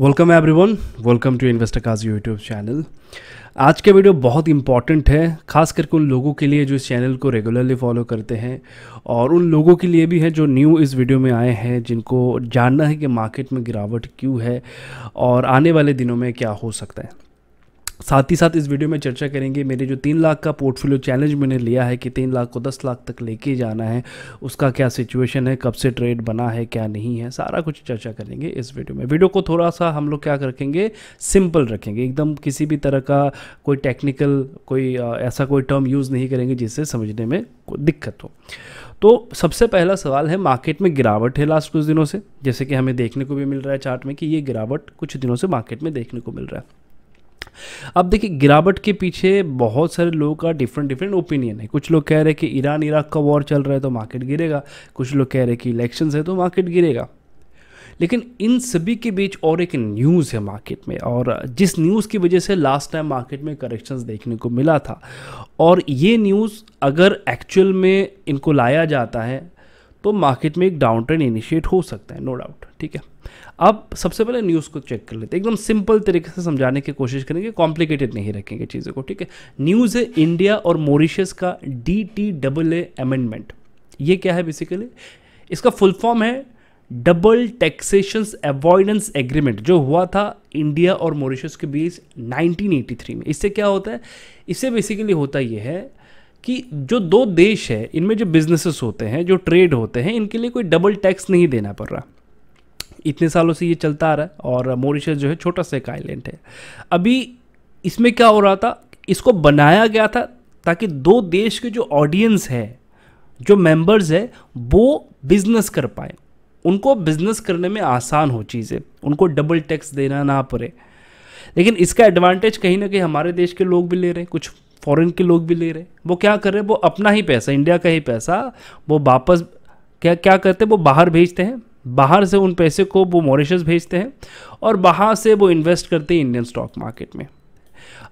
Welcome everyone, welcome to investor Kazi YouTube channel. आज का video बहुत इंपॉर्टेंट है, खास करके उन लोगों के लिए जो इस चैनल को रेगुलरली फॉलो करते हैं और उन लोगों के लिए भी है जो न्यू इस वीडियो में आए हैं, जिनको जानना है कि मार्केट में गिरावट क्यों है और आने वाले दिनों में क्या हो सकता है। साथ ही साथ इस वीडियो में चर्चा करेंगे मेरे जो 3 लाख का पोर्टफोलियो चैलेंज मैंने लिया है कि 3 लाख को 10 लाख तक लेके जाना है, उसका क्या सिचुएशन है, कब से ट्रेड बना है, क्या नहीं है, सारा कुछ चर्चा करेंगे इस वीडियो में। वीडियो को थोड़ा सा हम लोग क्या रखेंगे, सिंपल रखेंगे एकदम, किसी भी तरह का कोई टेक्निकल कोई ऐसा कोई टर्म यूज़ नहीं करेंगे जिससे समझने में कोई दिक्कत हो। तो सबसे पहला सवाल है, मार्केट में गिरावट है लास्ट कुछ दिनों से, जैसे कि हमें देखने को भी मिल रहा है चार्ट में कि ये गिरावट कुछ दिनों से मार्केट में देखने को मिल रहा है। अब देखिए, गिरावट के पीछे बहुत सारे लोगों का डिफरेंट ओपिनियन है। कुछ लोग कह रहे हैं कि ईरान इराक का वॉर चल रहा है तो मार्केट गिरेगा, कुछ लोग कह रहे हैं कि इलेक्शंस है तो मार्केट गिरेगा। लेकिन इन सभी के बीच और एक न्यूज़ है मार्केट में, और जिस न्यूज़ की वजह से लास्ट टाइम मार्केट में करेक्शंस देखने को मिला था, और ये न्यूज़ अगर एक्चुअल में इनको लाया जाता है तो मार्केट में एक डाउन ट्रेंड इनिशिएट हो सकता है, नो डाउट। ठीक है, अब सबसे पहले न्यूज़ को चेक कर लेते हैं, एकदम सिंपल तरीके से समझाने की कोशिश करेंगे, कॉम्प्लिकेटेड नहीं रखेंगे चीज़ों को। ठीक है, न्यूज़ है इंडिया और मॉरिशस का DTAA अमेंडमेंट। ये क्या है बेसिकली, इसका फुल फॉर्म है डबल टैक्सेशन अवॉइडेंस एग्रीमेंट, जो हुआ था इंडिया और मॉरिशस के बीच 1983 में। इससे क्या होता है, इससे बेसिकली होता यह है कि जो दो देश है इनमें जो बिजनेसेस होते हैं, जो ट्रेड होते हैं, इनके लिए कोई डबल टैक्स नहीं देना पड़ रहा। इतने सालों से ये चलता आ रहा है, और मॉरिशस जो है छोटा सा एक आइलैंड है। अभी इसमें क्या हो रहा था, इसको बनाया गया था ताकि दो देश के जो ऑडियंस है, जो मेंबर्स है, वो बिजनेस कर पाए, उनको बिजनेस करने में आसान हो चीज़ें, उनको डबल टैक्स देना ना पड़े। लेकिन इसका एडवांटेज कहीं ना कहीं हमारे देश के लोग भी ले रहे हैं, कुछ फॉरेन के लोग भी ले रहे हैं। वो क्या कर रहे हैं, वो अपना ही पैसा, इंडिया का ही पैसा वो वापस क्या करते हैं, वो बाहर भेजते हैं, बाहर से उन पैसे को वो मॉरिशस भेजते हैं और बाहर से वो इन्वेस्ट करते हैं इंडियन स्टॉक मार्केट में।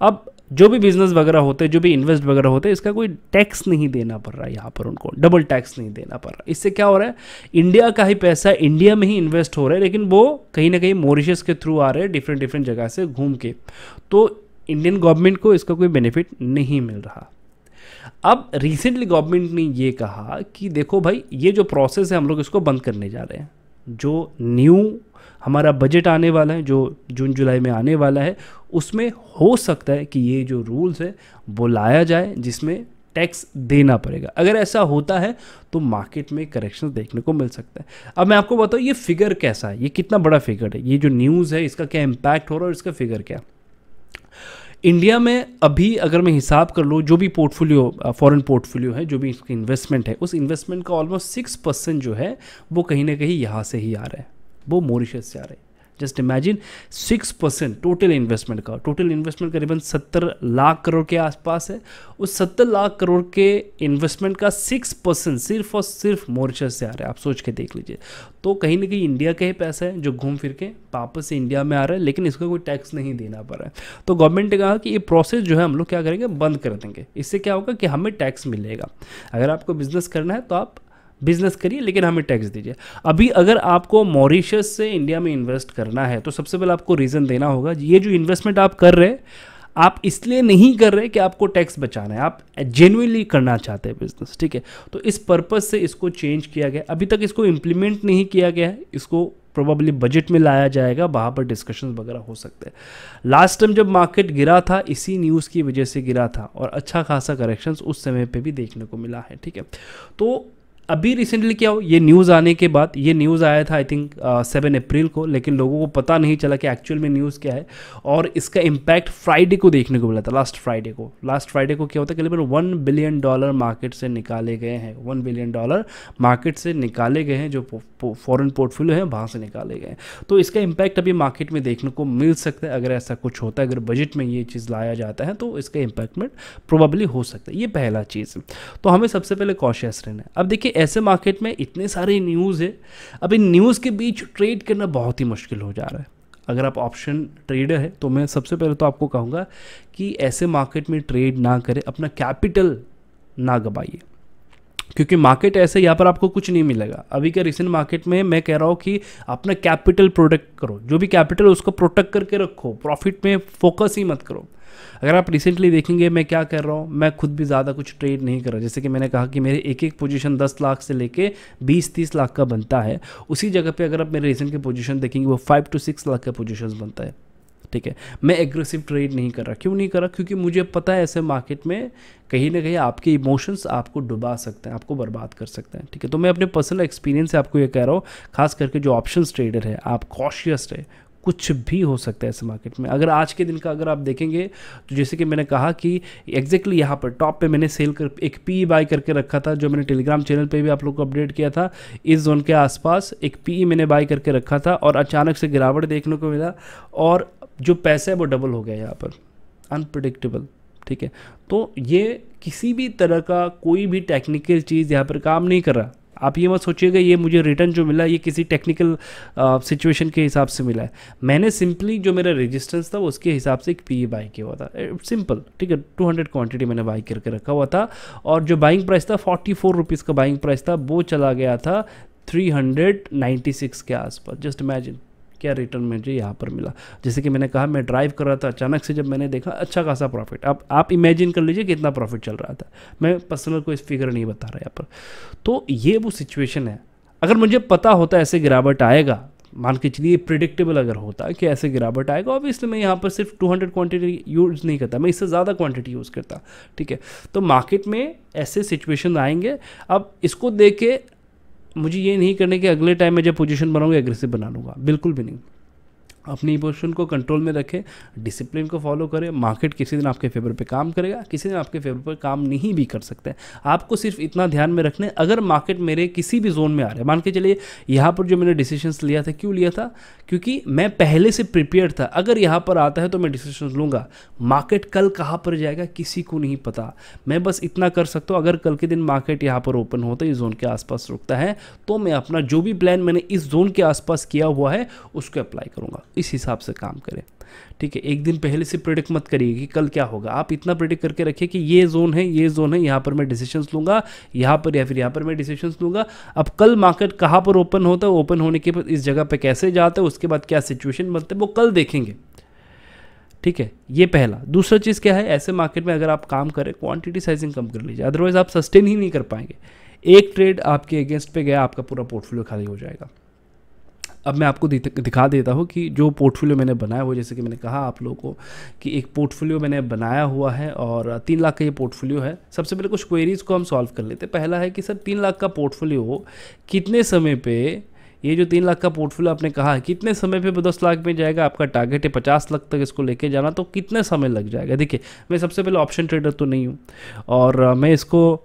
अब जो भी बिजनेस वगैरह होते हैं, जो भी इन्वेस्ट वगैरह होते हैं, इसका कोई टैक्स नहीं देना पड़ रहा है, यहाँ पर उनको डबल टैक्स नहीं देना पड़ रहा। इससे क्या हो रहा है, इंडिया का ही पैसा इंडिया में ही इन्वेस्ट हो रहा है, लेकिन वो कहीं ना कहीं मॉरिशस के थ्रू आ रहे हैं, डिफरेंट जगह से घूम के। तो इंडियन गवर्नमेंट को इसका कोई बेनिफिट नहीं मिल रहा। अब रिसेंटली गवर्नमेंट ने ये कहा कि देखो भाई, ये जो प्रोसेस है हम लोग इसको बंद करने जा रहे हैं। जो न्यू हमारा बजट आने वाला है, जो जून जुलाई में आने वाला है, उसमें हो सकता है कि ये जो रूल्स है वो लाया जाए जिसमें टैक्स देना पड़ेगा। अगर ऐसा होता है तो मार्केट में करेक्शन देखने को मिल सकता है। अब मैं आपको बताऊँ ये फिगर कैसा है, ये कितना बड़ा फिगर है, ये जो न्यूज़ है इसका क्या इम्पैक्ट हो रहा है और इसका फिगर क्या। इंडिया में अभी अगर मैं हिसाब कर लूँ, जो भी पोर्टफोलियो फॉरेन पोर्टफोलियो है, जो भी इसकी इन्वेस्टमेंट है, उस इन्वेस्टमेंट का ऑलमोस्ट 6% जो है वो कहीं ना कहीं यहाँ से ही आ रहा है, वो मॉरिशस से आ रहा है। जस्ट इमेजिन 6% टोटल इन्वेस्टमेंट का, टोटल इन्वेस्टमेंट करीबन 70 लाख करोड़ के आसपास है। उस 70 लाख करोड़ के इन्वेस्टमेंट का 6% सिर्फ और सिर्फ मॉरिशस से आ रहा है। आप सोच के देख लीजिए, तो कहीं ना कहीं इंडिया का ही पैसा है जो घूम फिर के वापस से इंडिया में आ रहा है, लेकिन इसका कोई टैक्स नहीं देना पड़ रहा है। तो गवर्नमेंट ने कहा कि ये प्रोसेस जो है हम लोग क्या करेंगे, बंद कर देंगे। इससे क्या होगा कि हमें टैक्स मिलेगा। अगर आपको बिजनेस करना है तो आप बिजनेस करिए, लेकिन हमें टैक्स दीजिए। अभी अगर आपको मॉरिशस से इंडिया में इन्वेस्ट करना है तो सबसे पहले आपको रीज़न देना होगा, ये जो इन्वेस्टमेंट आप कर रहे हैं आप इसलिए नहीं कर रहे कि आपको टैक्स बचाना है, आप जेन्युइनली करना चाहते हैं बिजनेस। ठीक है, तो इस पर्पज़ से इसको चेंज किया गया। अभी तक इसको इम्प्लीमेंट नहीं किया गया है, इसको प्रोबेबली बजट में लाया जाएगा, वहाँ पर डिस्कशन वगैरह हो सकते हैं। लास्ट टाइम जब मार्केट गिरा था इसी न्यूज़ की वजह से गिरा था, और अच्छा खासा करेक्शंस उस समय पर भी देखने को मिला है। ठीक है, तो अभी रिसेंटली क्या हो, ये न्यूज़ आने के बाद, ये न्यूज़ आया था आई थिंक 7 अप्रैल को, लेकिन लोगों को पता नहीं चला कि एक्चुअल में न्यूज़ क्या है, और इसका इम्पैक्ट फ्राइडे को देखने को मिला था, लास्ट फ्राइडे को क्या होता है, करीबन $1 बिलियन मार्केट से निकाले गए हैं, $1 बिलियन मार्केट से निकाले गए हैं, जो फॉरेन पोर्टफोलियो है वहाँ से निकाले गए हैं। तो इसका इम्पैक्ट अभी मार्केट में देखने को मिल सकता है। अगर ऐसा कुछ होता है, अगर बजट में ये चीज़ लाया जाता है तो इसका इम्पैक्टमेंट प्रोबेबली हो सकता है। ये पहला चीज़, तो हमें सबसे पहले कॉशियस रहना है। अब देखिए, ऐसे मार्केट में इतने सारे न्यूज़ है, अब इन न्यूज़ के बीच ट्रेड करना बहुत ही मुश्किल हो जा रहा है। अगर आप ऑप्शन ट्रेडर है तो मैं सबसे पहले तो आपको कहूँगा कि ऐसे मार्केट में ट्रेड ना करें, अपना कैपिटल ना गवाइए। क्योंकि मार्केट ऐसे यहाँ पर आपको कुछ नहीं मिलेगा। अभी के रिसेंट मार्केट में मैं कह रहा हूँ कि अपना कैपिटल प्रोटेक्ट करो, जो भी कैपिटल उसको प्रोटेक्ट करके रखो, प्रॉफिट में फोकस ही मत करो। अगर आप रिसेंटली देखेंगे मैं क्या कर रहा हूँ, मैं खुद भी ज़्यादा कुछ ट्रेड नहीं कर रहा। जैसे कि मैंने कहा कि मेरे एक एक पोजीशन 10 लाख से लेके 20-30 लाख का बनता है, उसी जगह पे अगर आप मेरे रिसेंट के पोजीशन देखेंगे वो 5 से 6 लाख का पोजीशन बनता है। ठीक है, मैं एग्रेसिव ट्रेड नहीं कर रहा। क्यों नहीं कर रहा? क्योंकि मुझे पता है ऐसे मार्केट में कहीं ना कहीं आपके इमोशंस आपको डुबा सकते हैं, आपको बर्बाद कर सकते हैं। ठीक है, तो मैं अपने पर्सनल एक्सपीरियंस से आपको ये कह रहा हूँ, खास करके जो ऑप्शंस ट्रेडर है आप कॉशियस है, कुछ भी हो सकता है ऐसे मार्केट में। अगर आज के दिन का अगर आप देखेंगे तो जैसे कि मैंने कहा कि एग्जैक्टली यहाँ पर टॉप पे मैंने सेल कर एक पीई बाय करके रखा था, जो मैंने टेलीग्राम चैनल पे भी आप लोग को अपडेट किया था। इस जोन के आसपास एक पीई मैंने बाय करके रखा था और अचानक से गिरावट देखने को मिला और जो पैसा है वो डबल हो गया यहाँ पर, अनप्रिडिक्टेबल। ठीक है, तो ये किसी भी तरह का कोई भी टेक्निकल चीज़ यहाँ पर काम नहीं कर रहा। आप ये मत सोचिएगा ये मुझे रिटर्न जो मिला ये किसी टेक्निकल सिचुएशन के हिसाब से मिला है। मैंने सिंपली जो मेरा रेजिस्टेंस था उसके हिसाब से एक पीई बाई किया हुआ था, सिंपल। ठीक है, 200 क्वांटिटी मैंने बाई करके रखा हुआ था और जो बाइंग प्राइस था 44 रुपीज़ का बाइंग प्राइस था, वो चला गया था 396 के आसपास। जस्ट इमेजिन क्या रिटर्न मुझे यहाँ पर मिला। जैसे कि मैंने कहा मैं ड्राइव कर रहा था, अचानक से जब मैंने देखा अच्छा खासा प्रॉफिट। अब आप इमेजिन कर लीजिए कितना प्रॉफिट चल रहा था। मैं पर्सनल कोई फिगर नहीं बता रहा यहाँ पर। तो ये वो सिचुएशन है। अगर मुझे पता होता ऐसे गिरावट आएगा, मान के चलिए प्रिडिक्टेबल अगर होता कि ऐसे गिरावट आएगा, ऑब्वियसली मैं यहाँ पर सिर्फ 200 क्वांटिटी यूज़ नहीं करता, मैं इससे ज़्यादा क्वांटिटी यूज़ करता। ठीक है, तो मार्केट में ऐसे सिचुएशन आएंगे। अब इसको देख के मुझे ये नहीं करने कि अगले टाइम में जब पोजीशन बनाऊंगा एग्रेसिव बना लूँगा, बिल्कुल भी नहीं। अपनी इमोशन को कंट्रोल में रखें, डिसिप्लिन को फॉलो करें। मार्केट किसी दिन आपके फेवर पे काम करेगा, किसी दिन आपके फेवर पर काम नहीं भी कर सकते। आपको सिर्फ इतना ध्यान में रखना है, अगर मार्केट मेरे किसी भी जोन में आ रहा है, मान के चलिए यहाँ पर जो मैंने डिसीजंस लिया था, क्यों लिया था? क्योंकि मैं पहले से प्रिपेयर था। अगर यहाँ पर आता है तो मैं डिसीजन लूँगा। मार्केट कल कहाँ पर जाएगा किसी को नहीं पता। मैं बस इतना कर सकता हूँ, अगर कल के दिन मार्केट यहाँ पर ओपन होता है, इस जोन के आसपास रुकता है, तो मैं अपना जो भी प्लान मैंने इस जोन के आसपास किया हुआ है उसको अप्लाई करूँगा। इस हिसाब से काम करें। ठीक है, एक दिन पहले से प्रेडिक्ट मत करिए कि कल क्या होगा। आप इतना प्रेडिक्ट करके रखिए कि ये जोन है, ये जोन है, यहाँ पर मैं डिसीजंस लूँगा, यहाँ पर या फिर यहाँ पर मैं डिसीजंस लूँगा। अब कल मार्केट कहाँ पर ओपन होता है, ओपन होने के बाद इस जगह पे कैसे जाता है, उसके बाद क्या सिचुएशन बनता है, वो कल देखेंगे। ठीक है, ये पहला। दूसरा चीज़ क्या है, ऐसे मार्केट में अगर आप काम करें क्वान्टिटी साइजिंग कम कर लीजिए, अदरवाइज आप सस्टेन ही नहीं कर पाएंगे। एक ट्रेड आपके अगेंस्ट पे गया, आपका पूरा पोर्टफोलियो खाली हो जाएगा। अब मैं आपको दिखा देता हूँ कि जो पोर्टफोलियो मैंने बनाया हुआ, जैसे कि मैंने कहा आप लोगों को कि एक पोर्टफोलियो मैंने बनाया हुआ है और 3 लाख का ये पोर्टफोलियो है। सबसे पहले कुछ क्वेरीज़ को हम सॉल्व कर लेते हैं। पहला है कि सर 3 लाख का पोर्टफोलियो कितने समय पे, ये जो 3 लाख का पोर्टफोलियो आपने कहा है, कितने समय पे 10 लाख में जाएगा? आपका टारगेट है 50 लाख तक इसको लेके जाना, तो कितने समय लग जाएगा? देखिए, मैं सबसे पहले ऑप्शन ट्रेडर तो नहीं हूँ और मैं इसको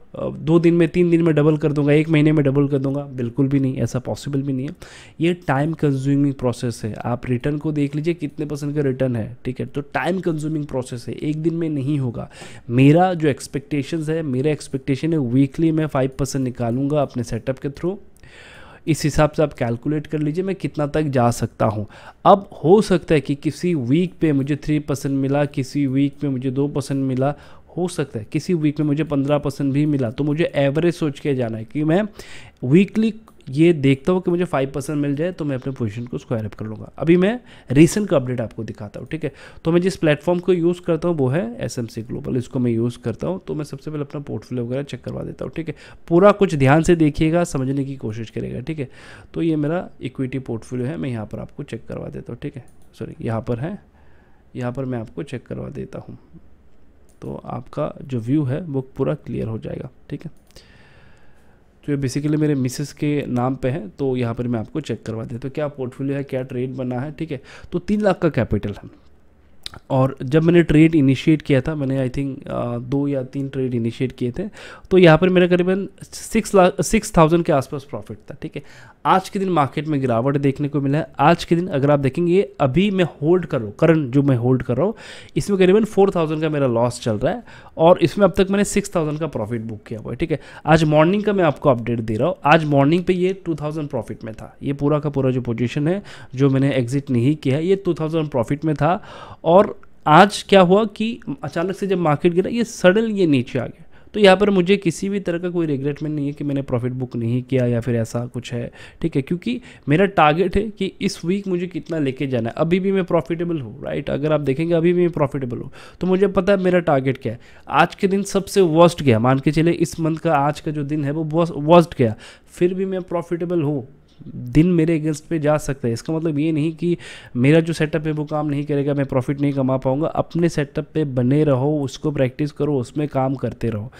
2 दिन में, 3 दिन में डबल कर दूंगा, 1 महीने में डबल कर दूंगा, बिल्कुल भी नहीं, ऐसा पॉसिबल भी नहीं है। ये टाइम कंज्यूमिंग प्रोसेस है। आप रिटर्न को देख लीजिए कितने परसेंट का रिटर्न है। ठीक है, तो टाइम कंज्यूमिंग प्रोसेस है, एक दिन में नहीं होगा। मेरा जो एक्सपेक्टेशंस है, मेरा एक्सपेक्टेशन है वीकली मैं 5% निकालूंगा अपने सेटअप के थ्रू। इस हिसाब से आप कैलकुलेट कर लीजिए मैं कितना तक जा सकता हूं। अब हो सकता है कि किसी वीक पे मुझे 3% मिला, किसी वीक पे मुझे 2% मिला, हो सकता है किसी वीक में मुझे 15% भी मिला। तो मुझे एवरेज सोच के जाना है कि मैं वीकली ये देखता हूँ कि मुझे 5% मिल जाए तो मैं अपने पोजीशन को स्क्वायर अप कर लूँगा। अभी मैं रिसेंट का अपडेट आपको दिखाता हूँ। ठीक है, तो मैं जिस प्लेटफॉर्म को यूज़ करता हूँ वो है एसएमसी ग्लोबल, इसको मैं यूज़ करता हूँ। तो मैं सबसे पहले अपना पोर्टफोलियो वगैरह चेक करवा देता हूँ। ठीक है, पूरा कुछ ध्यान से देखिएगा, समझने की कोशिश करेगा। ठीक है, तो ये मेरा इक्विटी पोर्टफोलियो है, मैं यहाँ पर आपको चेक करवा देता हूँ। ठीक है, सॉरी, यहाँ पर है, यहाँ पर मैं आपको चेक करवा देता हूँ, तो आपका जो व्यू है वो पूरा क्लियर हो जाएगा। ठीक है, तो ये बेसिकली मेरे मिसेस के नाम पे है, तो यहाँ पर मैं आपको चेक करवा देता हूँ तो क्या पोर्टफोलियो है, क्या ट्रेड बना है। ठीक है, तो 3 लाख का कैपिटल है और जब मैंने ट्रेड इनिशिएट किया था, मैंने आई थिंक 2 या 3 ट्रेड इनिशिएट किए थे, तो यहाँ पर मेरा करीबन 6,000 के आसपास प्रॉफिट था। ठीक है, आज के दिन मार्केट में गिरावट देखने को मिला है। आज के दिन अगर आप देखेंगे, अभी मैं होल्ड कर रहा हूँ, करंट जो मैं होल्ड कर रहा हूँ, इसमें करीबन 4,000 का मेरा लॉस चल रहा है और इसमें अब तक मैंने 6,000 का प्रॉफिट बुक किया हुआ है। ठीक है, आज मॉर्निंग का मैं आपको अपडेट दे रहा हूँ। आज मॉर्निंग पर ये 2,000 प्रॉफिट में था। ये पूरा का पूरा जो पोजिशन है जो मैंने एग्जिट नहीं किया है, ये 2,000 प्रॉफिट में था। और आज क्या हुआ कि अचानक से जब मार्केट गिरा, ये सडनली ये नीचे आ गया, तो यहाँ पर मुझे किसी भी तरह का कोई रिग्रेटमेंट नहीं है कि मैंने प्रॉफिट बुक नहीं किया या फिर ऐसा कुछ है, ठीक है, क्योंकि मेरा टारगेट है कि इस वीक मुझे कितना लेके जाना है। अभी भी मैं प्रॉफिटेबल हूँ, राइट। अगर आप देखेंगे अभी भी मैं प्रॉफिटेबल हूँ, तो मुझे पता है मेरा टारगेट क्या है। आज के दिन सबसे वर्स्ट गया, मान के चले इस मंथ का आज का जो दिन है वो वर्स्ट गया, फिर भी मैं प्रॉफिटेबल हूँ। दिन मेरे अगेंस्ट पे जा सकता है, इसका मतलब ये नहीं कि मेरा जो सेटअप है वो काम नहीं करेगा, मैं प्रॉफिट नहीं कमा पाऊंगा। अपने सेटअप पे बने रहो, उसको प्रैक्टिस करो, उसमें काम करते रहो।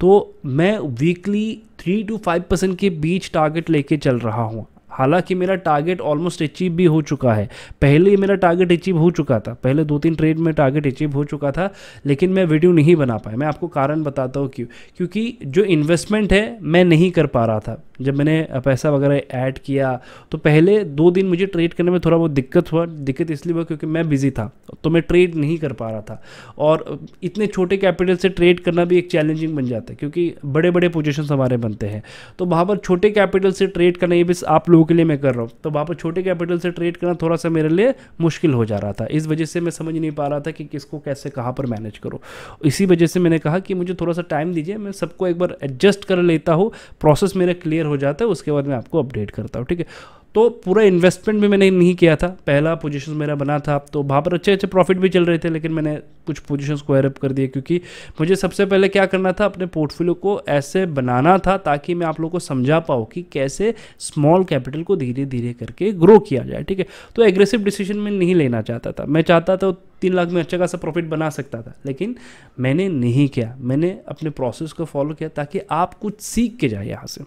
तो मैं वीकली 3 से 5% के बीच टारगेट लेके चल रहा हूँ। हालांकि मेरा टारगेट ऑलमोस्ट अचीव भी हो चुका है, पहले मेरा टारगेट अचीव हो चुका था, पहले 2-3 ट्रेड में टारगेट अचीव हो चुका था, लेकिन मैं वीडियो नहीं बना पाया। मैं आपको कारण बताता हूँ क्यों, क्योंकि जो इन्वेस्टमेंट है मैं नहीं कर पा रहा था। जब मैंने पैसा वगैरह ऐड किया तो पहले 2 दिन मुझे ट्रेड करने में थोड़ा बहुत दिक्कत हुआ। दिक्कत इसलिए हुआ क्योंकि मैं बिजी था, तो मैं ट्रेड नहीं कर पा रहा था। और इतने छोटे कैपिटल से ट्रेड करना भी एक चैलेंजिंग बन जाता है, क्योंकि बड़े बड़े पोजीशंस हमारे बनते हैं, तो वहाँ पर छोटे कैपिटल से ट्रेड करना, ये बस आप लोगों के लिए मैं कर रहा हूँ, तो वहाँ पर छोटे कैपिटल से ट्रेड करना थोड़ा सा मेरे लिए मुश्किल हो जा रहा था। इस वजह से मैं समझ नहीं पा रहा था कि किसको कैसे कहाँ पर मैनेज करो। इसी वजह से मैंने कहा कि मुझे थोड़ा सा टाइम दीजिए, मैं सबको एक बार एडजस्ट कर लेता हूँ, प्रोसेस मेरा क्लियर हो जाता है, उसके बाद मैं आपको अपडेट करता हूँ, ठीक है। तो पूरा इन्वेस्टमेंट भी मैंने नहीं किया था, पहला पोजीशन मेरा बना था, तो वहाँ पर अच्छे अच्छे प्रॉफिट भी चल रहे थे, लेकिन मैंने कुछ पोजीशंस को एयर अप कर दिए, क्योंकि मुझे सबसे पहले क्या करना था, अपने पोर्टफोलियो को ऐसे बनाना था ताकि मैं आप लोगों को समझा पाऊँ कि कैसे स्मॉल कैपिटल को धीरे धीरे करके ग्रो किया जाए, ठीक है। तो एग्रेसिव डिसीजन मैं नहीं लेना चाहता था, मैं चाहता था 3 लाख में अच्छा खासा प्रॉफिट बना सकता था, लेकिन मैंने नहीं किया। मैंने अपने प्रोसेस को फॉलो किया ताकि आप कुछ सीख के जाए यहाँ से।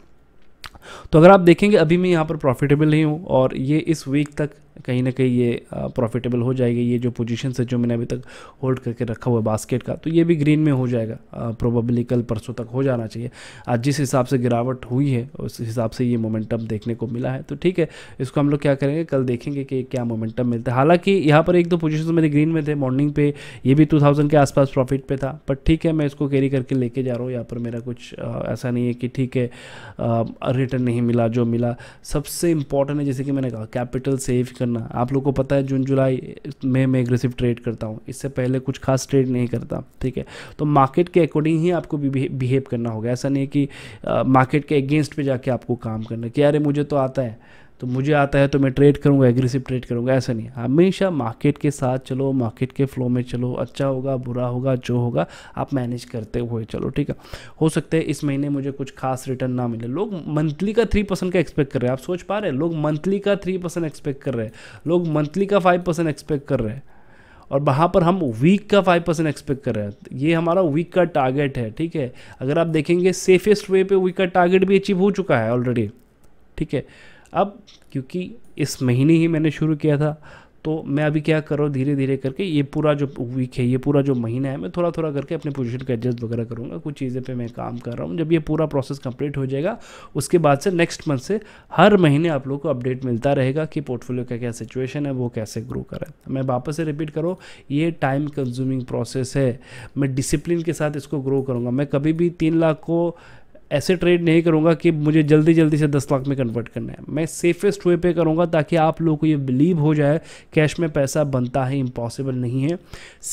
तो अगर आप देखेंगे अभी मैं यहाँ पर प्रॉफिटेबल ही हूँ, और ये इस वीक तक कहीं ना कहीं ये प्रॉफिटेबल हो जाएगी। ये जो पोजीशन है जो मैंने अभी तक होल्ड करके रखा हुआ है बास्केट का, तो ये भी ग्रीन में हो जाएगा, प्रोबेबली कल परसों तक हो जाना चाहिए। आज जिस हिसाब से गिरावट हुई है उस हिसाब से ये मोमेंटम देखने को मिला है, तो ठीक है, इसको हम लोग क्या करेंगे, कल देखेंगे कि क्या मोमेंटम मिलता है। हालांकि यहाँ पर 1-2 पोजीशन मेरे ग्रीन में थे, मॉर्निंग पे ये भी 2000 के आसपास प्रॉफिट पे था, बट ठीक है, मैं इसको कैरी करके लेके जा रहा हूँ। यहाँ पर मेरा कुछ ऐसा नहीं है कि ठीक है रिटर्न नहीं मिला, जो मिला। सबसे इंपॉर्टेंट है, जैसे कि मैंने कहा, कैपिटल सेव करना। आप लोगों को पता है जून जुलाई में मैं एग्रेसिव ट्रेड करता हूँ, इससे पहले कुछ खास ट्रेड नहीं करता, ठीक है। तो मार्केट के अकॉर्डिंग ही आपको बिहेव करना होगा। ऐसा नहीं है कि मार्केट के अगेंस्ट पे जाके आपको काम करना कि अरे मुझे तो आता है, तो मुझे आता है तो मैं ट्रेड करूंगा, एग्रेसिव ट्रेड करूंगा, ऐसा नहीं। हमेशा मार्केट के साथ चलो, मार्केट के फ्लो में चलो, अच्छा होगा बुरा होगा जो होगा आप मैनेज करते हुए चलो, ठीक है। हो सकता है इस महीने मुझे कुछ खास रिटर्न ना मिले। लोग मंथली का 3% का एक्सपेक्ट कर रहे हैं, आप सोच पा रहे हैं? लोग मंथली का 3% एक्सपेक्ट कर रहे हैं, लोग मंथली का 5% एक्सपेक्ट कर रहे हैं, और वहाँ पर हम वीक का 5% एक्सपेक्ट कर रहे हैं। ये हमारा वीक का टारगेट है, ठीक है। अगर आप देखेंगे सेफेस्ट वे पर वीक का टारगेट भी अचीव हो चुका है ऑलरेडी, ठीक है। अब क्योंकि इस महीने ही मैंने शुरू किया था, तो मैं अभी क्या कर रहा हूँ, धीरे धीरे करके ये पूरा जो वीक है, ये पूरा जो महीना है, मैं थोड़ा थोड़ा करके अपने पोजीशन को एडजस्ट वगैरह करूँगा। कुछ चीज़ें पे मैं काम कर रहा हूँ। जब ये पूरा प्रोसेस कंप्लीट हो जाएगा, उसके बाद से नेक्स्ट मंथ से हर महीने आप लोगों को अपडेट मिलता रहेगा कि पोर्टफोलियो का क्या सिचुएशन है, वो कैसे ग्रो करें। मैं वापस से रिपीट करूँ, ये टाइम कंज्यूमिंग प्रोसेस है। मैं डिसिप्लिन के साथ इसको ग्रो करूँगा। मैं कभी भी 3 लाख को ऐसे ट्रेड नहीं करूंगा कि मुझे जल्दी जल्दी से 10 लाख में कन्वर्ट करना है। मैं सेफेस्ट वे पे करूंगा ताकि आप लोगों को ये बिलीव हो जाए कैश में पैसा बनता है, इम्पॉसिबल नहीं है।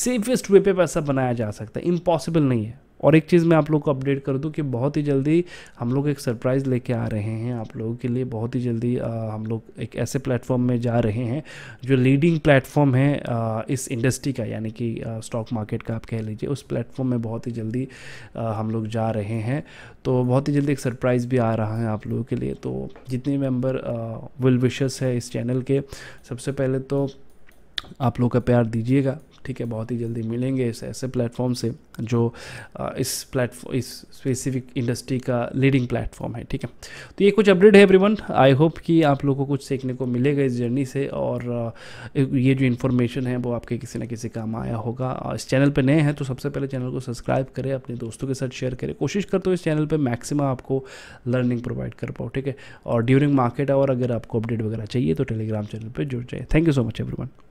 सेफेस्ट वे पे पैसा बनाया जा सकता है, इम्पॉसिबल नहीं है। और एक चीज़ मैं आप लोगों को अपडेट कर दूं कि बहुत ही जल्दी हम लोग एक सरप्राइज़ लेके आ रहे हैं आप लोगों के लिए। बहुत ही जल्दी हम लोग एक ऐसे प्लेटफॉर्म में जा रहे हैं जो लीडिंग प्लेटफॉर्म है इस इंडस्ट्री का, यानी कि स्टॉक मार्केट का आप कह लीजिए। उस प्लेटफॉर्म में बहुत ही जल्दी हम लोग जा रहे हैं, तो बहुत ही जल्दी एक सरप्राइज़ भी आ रहा है आप लोगों के लिए। तो जितने मेम्बर विल विशेस है इस चैनल के, सबसे पहले तो आप लोग का प्यार दीजिएगा, ठीक है। बहुत ही जल्दी मिलेंगे इस ऐसे प्लेटफॉर्म से जो इस स्पेसिफिक इंडस्ट्री का लीडिंग प्लेटफॉर्म है, ठीक है। तो ये कुछ अपडेट है एवरीवन। आई होप कि आप लोगों को कुछ सीखने को मिलेगा इस जर्नी से, और ये जो इन्फॉर्मेशन है वो आपके किसी ना किसी काम आया होगा। इस चैनल पे नए हैं तो सबसे पहले चैनल को सब्सक्राइब करें, अपने दोस्तों के साथ शेयर करें। कोशिश करते हो इस चैनल पर मैक्सिमम आपको लर्निंग प्रोवाइड कर पाओ, ठीक है। और ड्यूरिंग मार्केट आवर अगर आपको अपडेट वगैरह चाहिए तो टेलीग्राम चैनल पर जुड़ जाए। Thank you so much everyone.